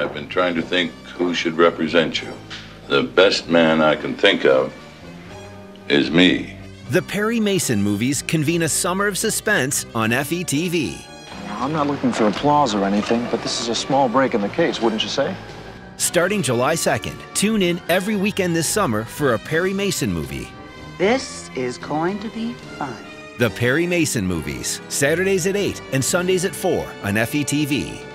I've been trying to think who should represent you. The best man I can think of is me. The Perry Mason movies convene a summer of suspense on FETV. Now, I'm not looking for applause or anything, but this is a small break in the case, wouldn't you say? Starting July 2nd, tune in every weekend this summer for a Perry Mason movie. This is going to be fun. The Perry Mason movies, Saturdays at 8 and Sundays at 4 on FETV.